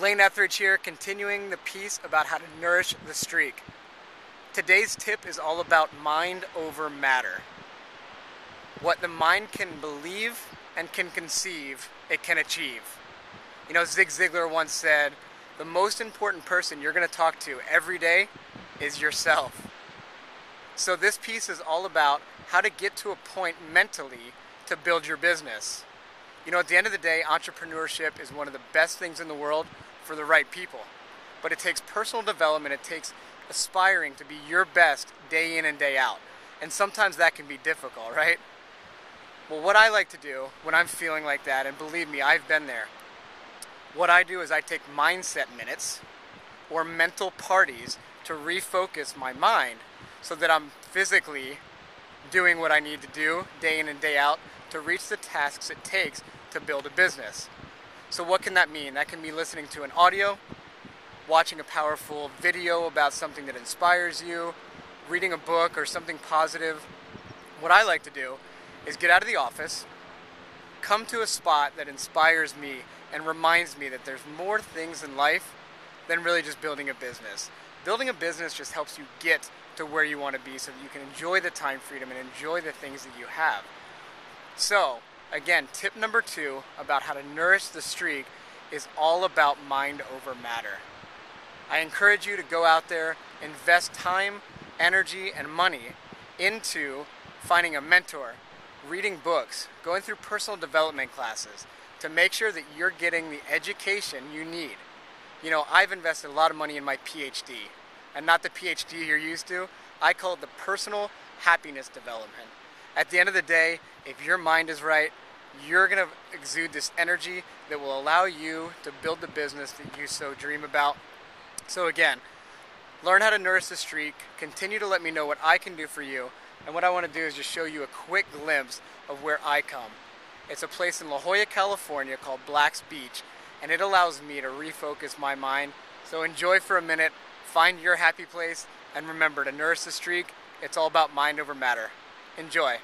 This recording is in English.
Lane Etheridge here, continuing the piece about how to nourish the streak. Today's tip is all about mind over matter. What the mind can believe and can conceive, it can achieve. You know, Zig Ziglar once said, the most important person you're going to talk to every day is yourself. So this piece is all about how to get to a point mentally to build your business. You know, at the end of the day, entrepreneurship is one of the best things in the world for the right people. But it takes personal development, it takes aspiring to be your best day in and day out. And sometimes that can be difficult, right? Well, what I like to do when I'm feeling like that, and believe me, I've been there, what I do is I take mindset minutes or mental parties to refocus my mind so that I'm physically doing what I need to do day in and day out to reach the tasks it takes to build a business. So what can that mean? That can be listening to an audio, watching a powerful video about something that inspires you, reading a book or something positive. What I like to do is get out of the office, come to a spot that inspires me and reminds me that there's more things in life than really just building a business. Building a business just helps you get to where you want to be so that you can enjoy the time freedom and enjoy the things that you have. So, again, tip number 2 about how to nourish the streak is all about mind over matter. I encourage you to go out there, invest time, energy, and money into finding a mentor, reading books, going through personal development classes to make sure that you're getting the education you need. You know, I've invested a lot of money in my PhD, and not the PhD you're used to. I call it the personal happiness development. At the end of the day, if your mind is right, you're going to exude this energy that will allow you to build the business that you so dream about. So again, learn how to nourish the streak. Continue to let me know what I can do for you. And what I want to do is just show you a quick glimpse of where I come. It's a place in La Jolla, California called Black's Beach, and it allows me to refocus my mind. So enjoy for a minute, find your happy place, and remember to nourish the streak. It's all about mind over matter. Enjoy.